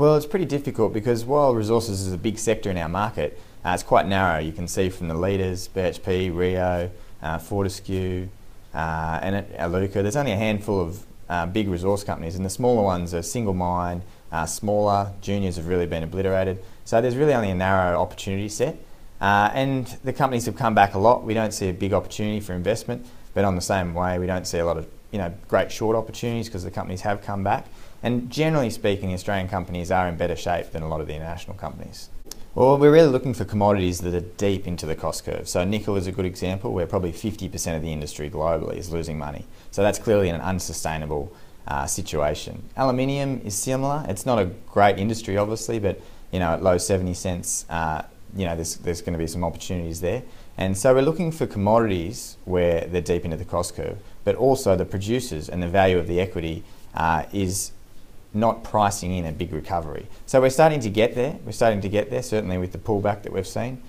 Well, it's pretty difficult because while resources is a big sector in our market, it's quite narrow. You can see from the leaders, BHP, Rio, Fortescue, and Aluka, there's only a handful of big resource companies, and the smaller ones are single mine, smaller, juniors have really been obliterated. So there's really only a narrow opportunity set. And the companies have come back a lot. We don't see a big opportunity for investment, but on the same way, we don't see a lot of great short opportunities because the companies have come back. And generally speaking, the Australian companies are in better shape than a lot of the international companies. Well, we're really looking for commodities that are deep into the cost curve. So nickel is a good example where probably 50% of the industry globally is losing money. So that's clearly an unsustainable situation. Aluminium is similar. It's not a great industry, obviously, but at low 70 cents, there's going to be some opportunities there. And so we're looking for commodities where they're deep into the cost curve, but also the producers and the value of the equity is not pricing in a big recovery. So we're starting to get there. We're starting to get there, certainly with the pullback that we've seen.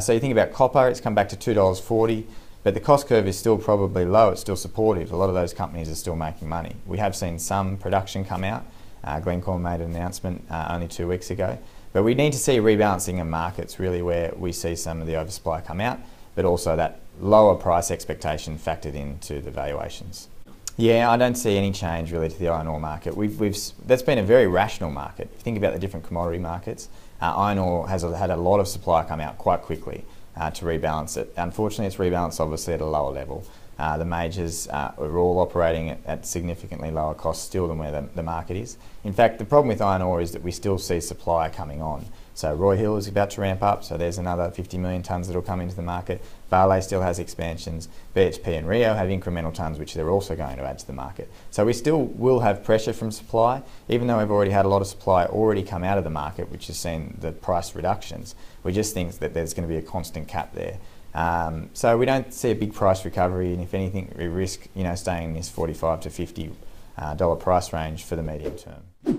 So you think about copper, it's come back to $2.40, but the cost curve is still probably low. It's still supportive. A lot of those companies are still making money. We have seen some production come out. Glencore made an announcement only 2 weeks ago. But we need to see rebalancing in markets really where we see some of the oversupply come out, but also that lower price expectation factored into the valuations. Yeah, I don't see any change really to the iron ore market. That's been a very rational market. If you think about the different commodity markets, iron ore has had a lot of supply come out quite quickly to rebalance it. Unfortunately, it's rebalanced obviously at a lower level. The majors are all operating at significantly lower costs still than where the market is. In fact, the problem with iron ore is that we still see supply coming on. So Roy Hill is about to ramp up, so there's another 50 million tonnes that will come into the market. Vale still has expansions. BHP and Rio have incremental tonnes which they're also going to add to the market. So we still will have pressure from supply, even though we've already had a lot of supply already come out of the market, which has seen the price reductions. We just think that there's going to be a constant cap there. So we don't see a big price recovery, and if anything, we risk staying in this $45 to $50 price range for the medium term.